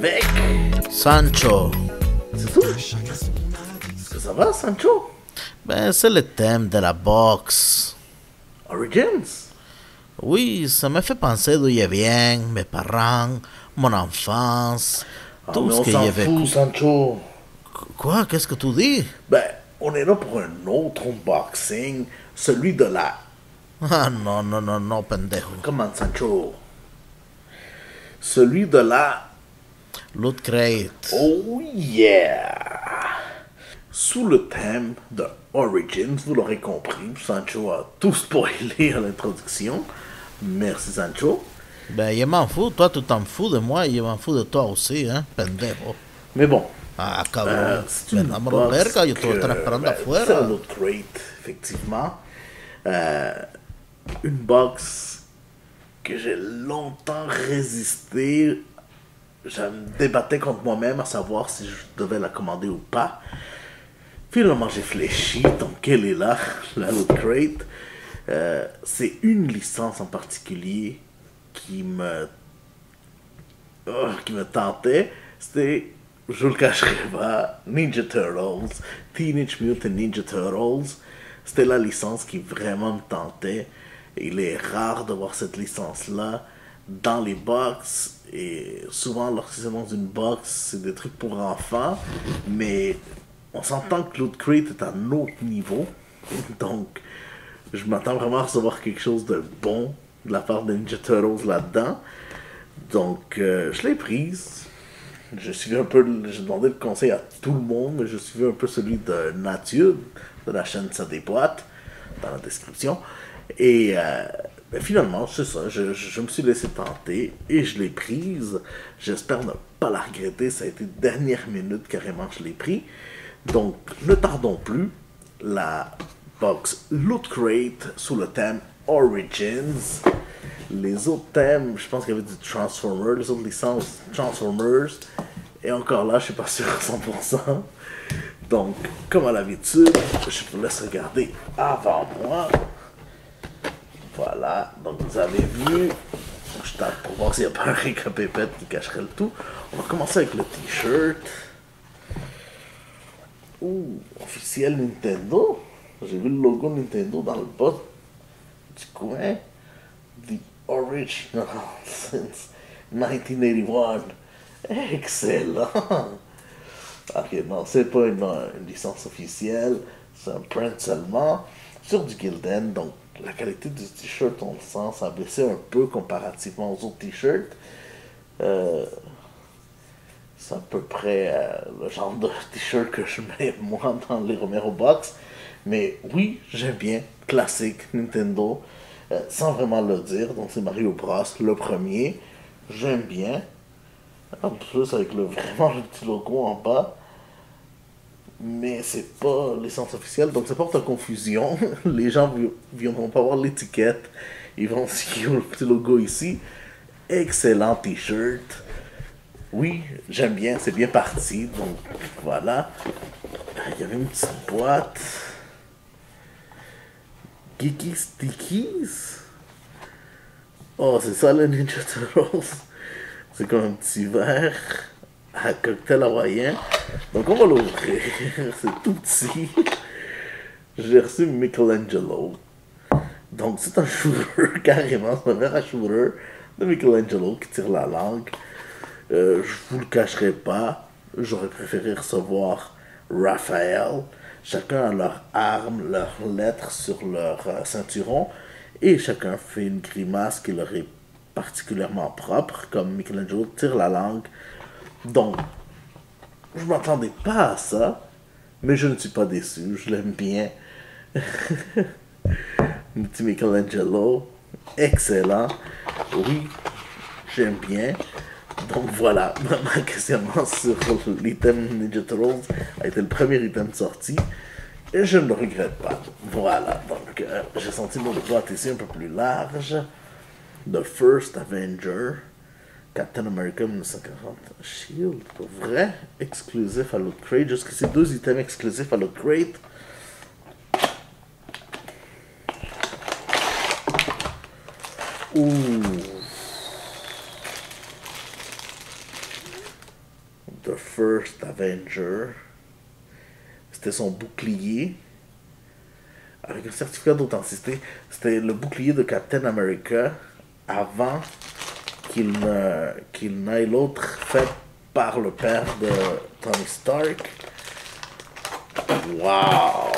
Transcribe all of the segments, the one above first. avec Sancho. C'est tout? Est-ce que ça va, Sancho? Ben, c'est le thème de la boxe. Origins? Oui, ça me fait penser d'où je viens, mes parents, mon enfance, tout ce qu'il y avait. On s'en fout, Sancho. Quoi? Qu'est-ce que tu dis? Ben, on est là pour un autre unboxing, celui de la... Ah non, non, non, non, pendejo. Comment, Sancho? Celui de la... Loot Crate. Oh yeah! Sous le thème de Origins, vous l'aurez compris, Sancho a tout spoilé à l'introduction. Merci, Sancho. Ben, je m'en fous, toi tu t'en fous de moi, je m'en fous de toi aussi, hein, pendejo. Mais bon. Ah, cabrón. C'est une box verga, que... C'est la Loot Crate, effectivement. Une box que j'ai longtemps résisté. Je me débattais contre moi-même à savoir si je devais la commander ou pas. Finalement, j'ai fléchi, donc elle est là, la Loot Crate. C'est une licence en particulier qui me tentait. C'était, je le cacherai pas, Ninja Turtles, Teenage Mutant Ninja Turtles. C'était la licence qui vraiment me tentait. Il est rare de voir cette licence-là dans les box, et souvent lorsqu'ils sont dans une box, c'est des trucs pour enfants, mais on s'entend que Loot Crate est à un autre niveau, donc je m'attends vraiment à recevoir quelque chose de bon de la part de Ninja Turtles là-dedans, donc je l'ai prise. Je suivais un peu, j'ai demandé le conseil à tout le monde, mais je suivais un peu celui de Nature, de la chaîne Ça Déboîte, dans la description, et... ben finalement, c'est ça, je me suis laissé tenter et je l'ai prise. J'espère ne pas la regretter, ça a été dernière minute carrément que je l'ai pris. Donc, ne tardons plus, la box Loot Crate sous le thème Origins. Les autres thèmes, je pense qu'il y avait du Transformers, les autres licences Transformers. Et encore là, je suis pas sûr à 100%. Donc, comme à l'habitude, je vous laisse regarder avant moi. Voilà, donc vous avez vu, je tente pour voir s'il n'y a pas un récapépète qui cacherait le tout. On va commencer avec le t-shirt. Ouh, officiel Nintendo. J'ai vu le logo Nintendo dans le bas du coin. The original since 1981. Excellent. Ok, non, c'est pas une licence officielle, c'est un print seulement. Sur du Gilden, donc la qualité du t-shirt, on le sent, ça a baissé un peu comparativement aux autres t-shirts. C'est à peu près le genre de t-shirt que je mets moi dans les Romero Box. Mais oui, j'aime bien, classique Nintendo, sans vraiment le dire. Donc c'est Mario Bros, le premier. J'aime bien. En plus avec le petit logo en bas. Mais c'est pas licence officielle, donc ça porte à confusion. Les gens viendront pas voir l'étiquette. Ils vont suivre le petit logo ici. Excellent t-shirt. Oui, j'aime bien, c'est bien parti. Donc voilà. Il y avait une petite boîte. Geeky Stickies. Oh, c'est ça le Ninja Turtles. C'est comme un petit verre. Un cocktail hawaïen. Donc on va l'ouvrir. C'est tout petit. J'ai reçu Michelangelo. Donc c'est un shooter, carrément. C'est un verre à shooter de Michelangelo qui tire la langue. Je vous le cacherai pas. J'aurais préféré recevoir Raphaël. Chacun a leur arme, leur lettre sur leur ceinturon. Et chacun fait une grimace qui leur est particulièrement propre. Comme Michelangelo tire la langue. Donc, je m'attendais pas à ça, mais je ne suis pas déçu, je l'aime bien. Mon petit Michelangelo, excellent, oui, j'aime bien. Donc voilà, mon questionnement sur l'item Ninja Turtles a été le premier item de sortie, et je ne le regrette pas. Voilà, donc j'ai senti mon boîte ici un peu plus large. The First Avenger. Captain America 1940 Shield, pour vrai, exclusif à Loot Crate. Jusqu'ici, deux items exclusifs à Loot Crate. Ouh. The First Avenger. C'était son bouclier. Avec un certificat d'authenticité. C'était le bouclier de Captain America avant qu'il n'aille l'autre fait par le père de Tony Stark. Waouh!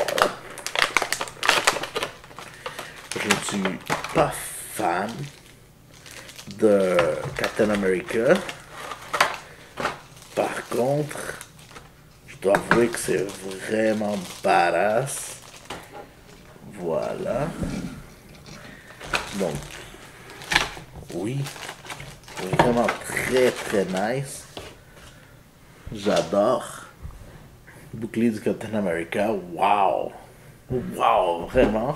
Je ne suis pas fan de Captain America. Par contre, je dois avouer que c'est vraiment badass. Voilà. Donc, oui, vraiment très nice. J'adore. Bouclier du Captain America, wow! Wow, vraiment!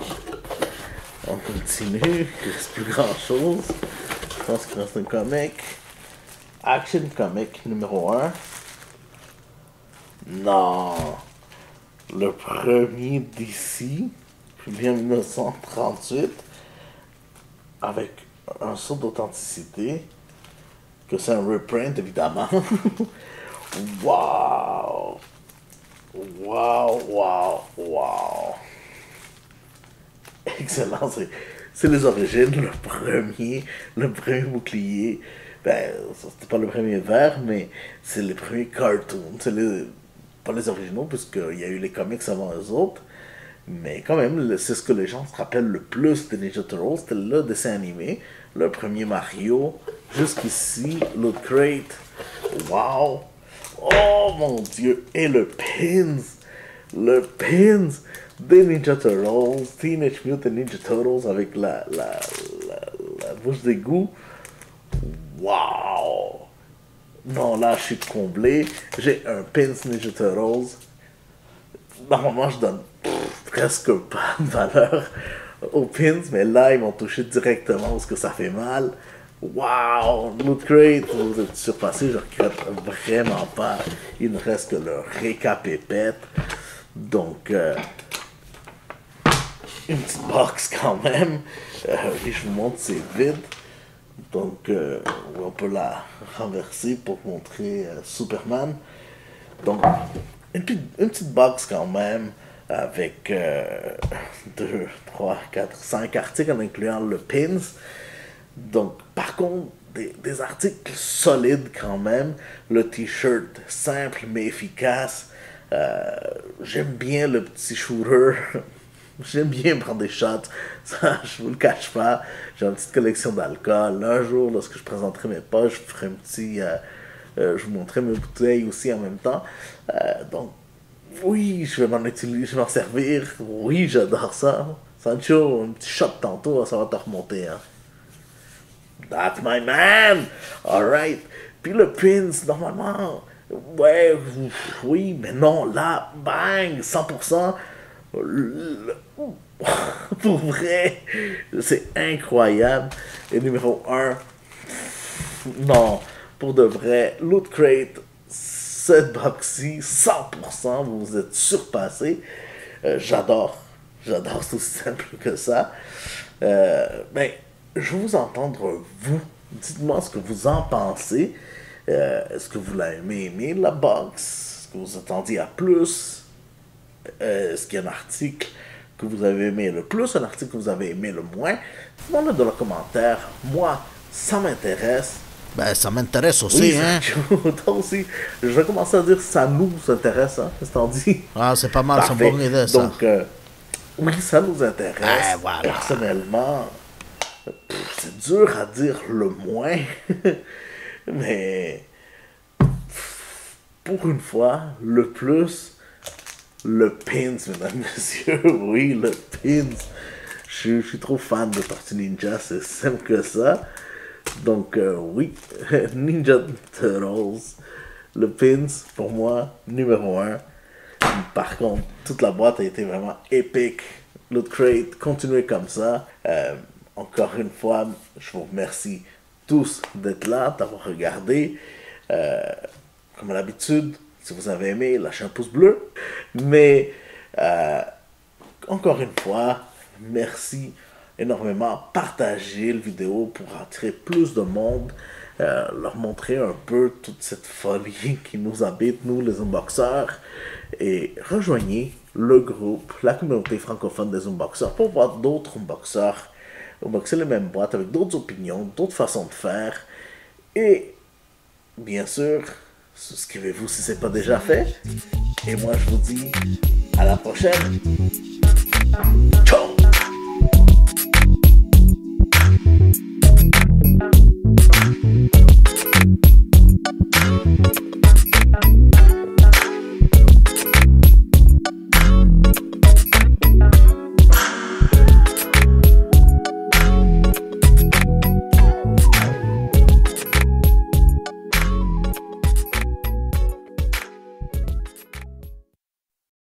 On continue, il reste plus grand chose. Je pense qu'il reste un comic. Action comic numéro 1. Non! Le premier d'ici, publié en 1938, avec un saut d'authenticité, que c'est un reprint évidemment. Wow! Wow, wow, wow! Excellent, c'est les origines, le premier bouclier. Ben, c'était pas le premier vert, mais c'est les premiers cartoons. C'est pas les originaux, puisqu'il y a eu les comics avant eux autres. Mais quand même, c'est ce que les gens se rappellent le plus des Ninja Turtles. C'était le dessin animé, le premier Mario. Jusqu'ici, Loot Crate. Wow! Oh mon Dieu! Et le pins! Le pins! Des Ninja Turtles, Teenage Mutant Ninja Turtles avec la bouche d'égout. Waouh! Non, là, je suis comblé. J'ai un pins Ninja Turtles. Normalement, je donne presque pas de valeur aux pins, mais là, ils m'ont touché directement parce que ça fait mal. Waouh! Loot Crate, vous êtes surpassé, je regrette vraiment pas. Il ne reste que le récapépète. Donc, une petite box quand même. Et je vous montre, c'est vide. Donc, on peut la renverser pour montrer Superman. Donc, une petite box quand même avec 2, 3, 4, 5 articles en incluant le pins. Donc, par contre, des articles solides quand même. Le t-shirt simple mais efficace. J'aime bien le petit shooter. J'aime bien prendre des shots, ça je vous le cache pas. J'ai une petite collection d'alcool. Un jour, lorsque je présenterai mes poches, je ferai un petit... je vous montrerai mes bouteilles aussi en même temps. Donc, oui, je vais m'en utiliser, je vais m'en servir. Oui, j'adore ça. Sancho, un petit shot tantôt, ça va te remonter. Hein. That's my man! Alright. Puis le pins, normalement... Ouais, oui, mais non, là, bang, 100%. Pour vrai, c'est incroyable. Et numéro 1, non, pour de vrai, Loot Crate, cette box-ci, 100%, vous vous êtes surpassé. J'adore, c'est aussi simple que ça. Ben, je veux vous entendre, vous. Dites-moi ce que vous en pensez. Est-ce que vous l'avez aimé, la box? Est-ce que vous attendiez à plus? Est-ce qu'il y a un article que vous avez aimé le plus, un article que vous avez aimé le moins? Dites-moi dans le commentaire. Moi, ça m'intéresse. Ben, ça m'intéresse aussi, oui, hein? Toi aussi. Je vais commencer à dire ça nous intéresse, hein? Qu'est-ce que t'en dis? Ah, c'est pas mal, c'est une bonne idée, ça. Donc, oui, ça nous intéresse. Ben, voilà. Personnellement, c'est dur à dire le moins. Mais, pour une fois, le plus... Le pins, mesdames et messieurs, oui, le pins. Je suis trop fan de Tortue Ninja, c'est simple que ça. Donc, oui, Ninja Turtles, le pins, pour moi, numéro 1. Par contre, toute la boîte a été vraiment épique. Loot Crate, continuez comme ça. Encore une fois, je vous remercie tous d'être là, d'avoir regardé. Comme à l'habitude, si vous avez aimé, lâchez un pouce bleu. Mais, encore une fois, merci énormément. Partagez la vidéo pour attirer plus de monde. leur montrer un peu toute cette folie qui nous habite, nous les unboxers, et rejoignez le groupe, la communauté francophone des unboxers pour voir d'autres unboxers unboxer les mêmes boîtes avec d'autres opinions, d'autres façons de faire, et bien sûr, souscrivez-vous si ce n'est pas déjà fait, et moi je vous dis à la prochaine, ciao!